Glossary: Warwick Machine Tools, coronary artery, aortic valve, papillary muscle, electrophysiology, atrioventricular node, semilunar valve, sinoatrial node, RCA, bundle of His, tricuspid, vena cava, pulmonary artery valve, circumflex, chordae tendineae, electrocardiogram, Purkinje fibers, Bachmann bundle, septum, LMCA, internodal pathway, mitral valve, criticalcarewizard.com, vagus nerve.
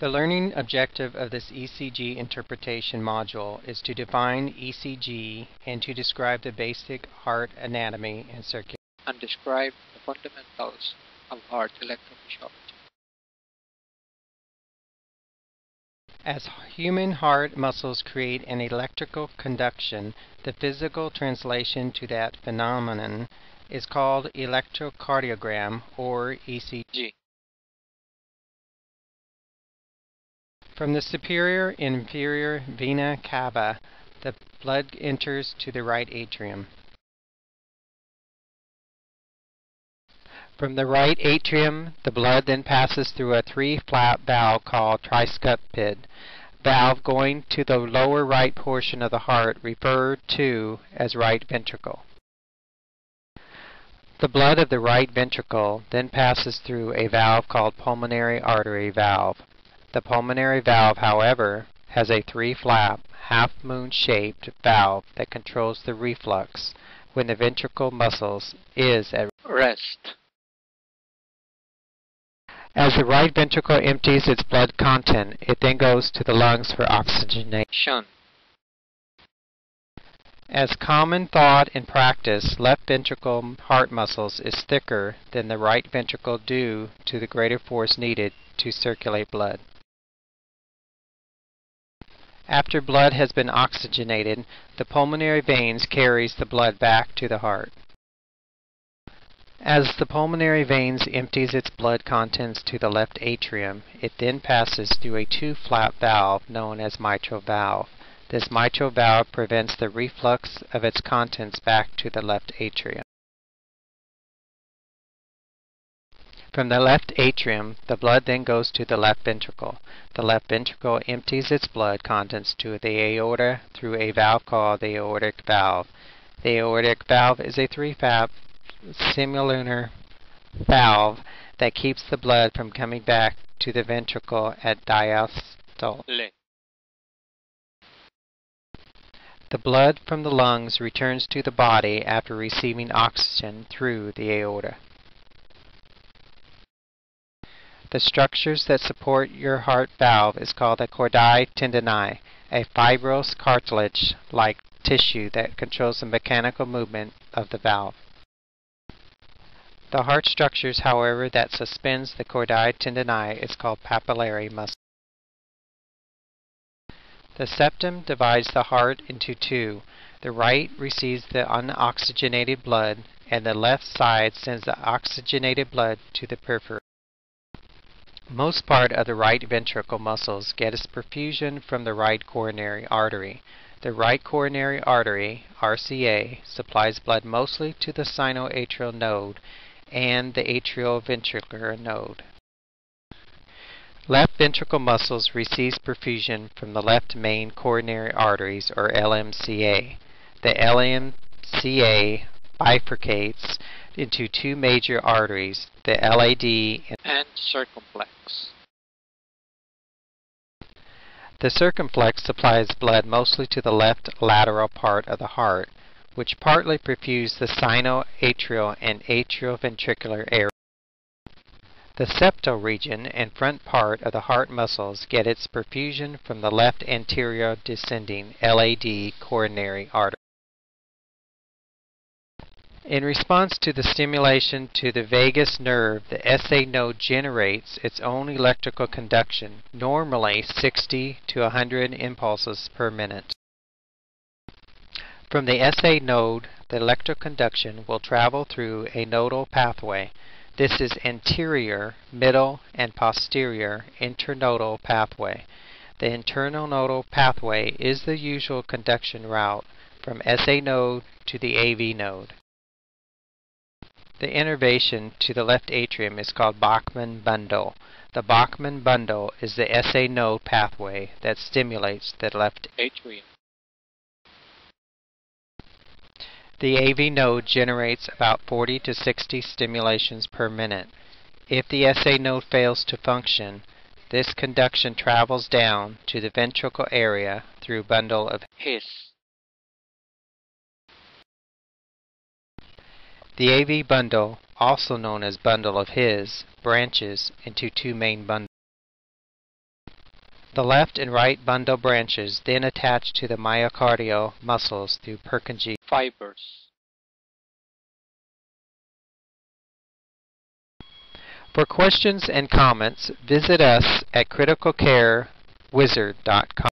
The learning objective of this ECG interpretation module is to define ECG and to describe the basic heart anatomy and circulation and describe the fundamentals of heart electrophysiology. As human heart muscles create an electrical conduction, the physical translation to that phenomenon is called electrocardiogram or ECG. From the superior inferior vena cava, the blood enters to the right atrium. From the right atrium, the blood then passes through a three-flap valve called tricuspid valve going to the lower right portion of the heart, referred to as right ventricle. The blood of the right ventricle then passes through a valve called pulmonary artery valve. The pulmonary valve, however, has a three-flap, half-moon-shaped valve that controls the reflux when the ventricle muscles is at rest. As the right ventricle empties its blood content, it then goes to the lungs for oxygenation. As common thought and practice, left ventricle heart muscles is thicker than the right ventricle due to the greater force needed to circulate blood. After blood has been oxygenated, the pulmonary veins carries the blood back to the heart. As the pulmonary veins empties its blood contents to the left atrium, it then passes through a two-flap valve known as mitral valve. This mitral valve prevents the reflux of its contents back to the left atrium. From the left atrium, the blood then goes to the left ventricle. The left ventricle empties its blood contents to the aorta through a valve called the aortic valve. The aortic valve is a three-flap semilunar valve that keeps the blood from coming back to the ventricle at diastole. The blood from the lungs returns to the body after receiving oxygen through the aorta. The structures that support your heart valve is called a chordae tendineae, a fibrous cartilage-like tissue that controls the mechanical movement of the valve. The heart structures, however, that suspends the chordae tendineae is called papillary muscle. The septum divides the heart into two. The right receives the unoxygenated blood, and the left side sends the oxygenated blood to the periphery. Most part of the right ventricle muscles get its perfusion from the right coronary artery. The right coronary artery, RCA, supplies blood mostly to the sinoatrial node and the atrioventricular node. Left ventricle muscles receives perfusion from the left main coronary arteries, or LMCA. The LMCA bifurcates into two major arteries, the LAD and circumflex. The circumflex supplies blood mostly to the left lateral part of the heart, which partly perfuses the sinoatrial and atrioventricular area. The septal region and front part of the heart muscles get its perfusion from the left anterior descending LAD coronary artery. In response to the stimulation to the vagus nerve, the SA node generates its own electrical conduction, normally 60 to 100 impulses per minute. From the SA node, the electrical conduction will travel through a nodal pathway. This is anterior, middle, and posterior internodal pathway. The internodal pathway is the usual conduction route from SA node to the AV node. The innervation to the left atrium is called Bachmann bundle. The Bachmann bundle is the SA node pathway that stimulates the left atrium. The AV node generates about 40 to 60 stimulations per minute. If the SA node fails to function, this conduction travels down to the ventricle area through bundle of His. The AV bundle, also known as bundle of His, branches into two main bundles. The left and right bundle branches then attach to the myocardial muscles through Purkinje fibers. For questions and comments, visit us at criticalcarewizard.com.